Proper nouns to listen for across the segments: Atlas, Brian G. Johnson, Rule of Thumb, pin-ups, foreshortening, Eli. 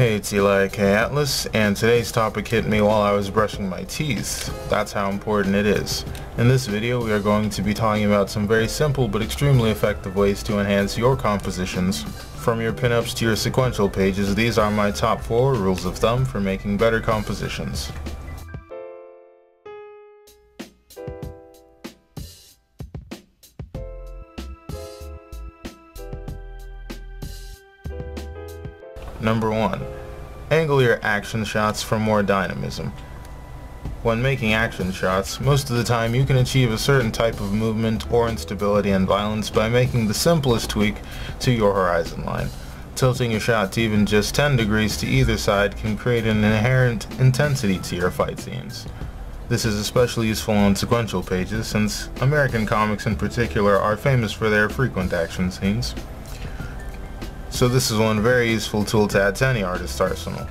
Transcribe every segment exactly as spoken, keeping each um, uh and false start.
Hey, it's Eli, aka Atlas, and today's topic hit me while I was brushing my teeth. That's how important it is. In this video, we are going to be talking about some very simple but extremely effective ways to enhance your compositions. From your pinups to your sequential pages, these are my top four rules of thumb for making better compositions. Number one, angle your action shots for more dynamism. When making action shots, most of the time you can achieve a certain type of movement or instability and violence by making the simplest tweak to your horizon line. Tilting your shot to even just ten degrees to either side can create an inherent intensity to your fight scenes. This is especially useful on sequential pages, since American comics in particular are famous for their frequent action scenes. So this is one very useful tool to add to any artist's arsenal.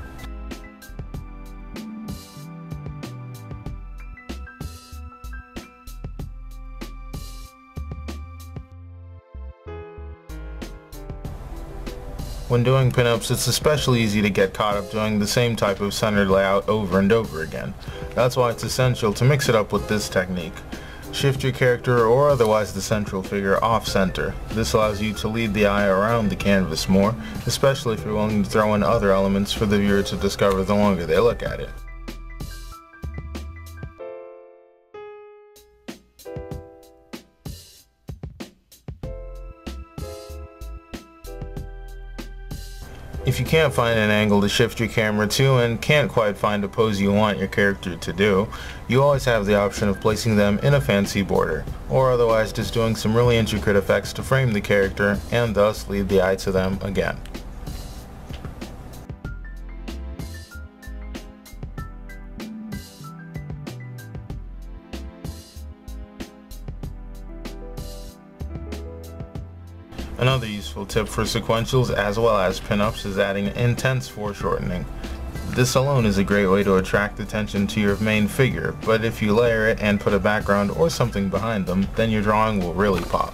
When doing pinups, it's especially easy to get caught up doing the same type of centered layout over and over again. That's why it's essential to mix it up with this technique. Shift your character or otherwise the central figure off-center. This allows you to lead the eye around the canvas more, especially if you're willing to throw in other elements for the viewer to discover the longer they look at it. If you can't find an angle to shift your camera to and can't quite find a pose you want your character to do, you always have the option of placing them in a fancy border, or otherwise just doing some really intricate effects to frame the character and thus lead the eye to them again. Another useful tip for sequentials as well as pinups is adding intense foreshortening. This alone is a great way to attract attention to your main figure, but if you layer it and put a background or something behind them, then your drawing will really pop.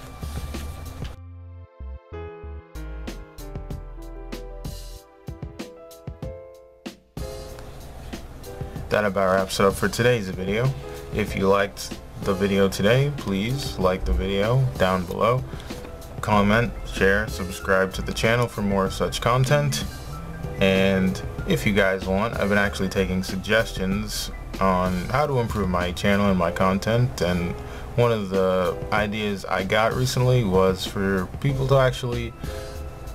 That about wraps it up for today's video. If you liked the video today, please like the video down below. Comment, share, subscribe to the channel for more such content, and if you guys want, I've been actually taking suggestions on how to improve my channel and my content, and one of the ideas I got recently was for people to actually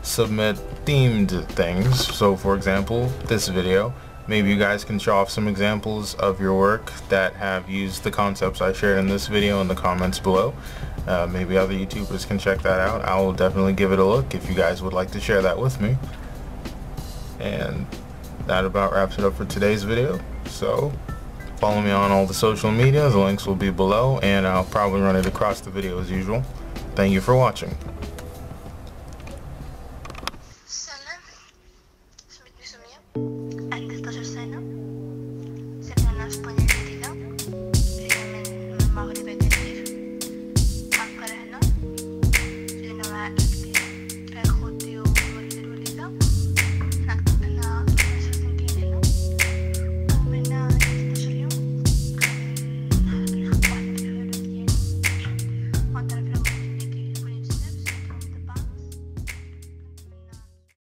submit themed things. So for example, this video, maybe you guys can show off some examples of your work that have used the concepts I shared in this video in the comments below. Uh, maybe other YouTubers can check that out. I will definitely give it a look if you guys would like to share that with me. And that about wraps it up for today's video. So follow me on all the social media. The links will be below, and I'll probably run it across the video as usual. Thank you for watching.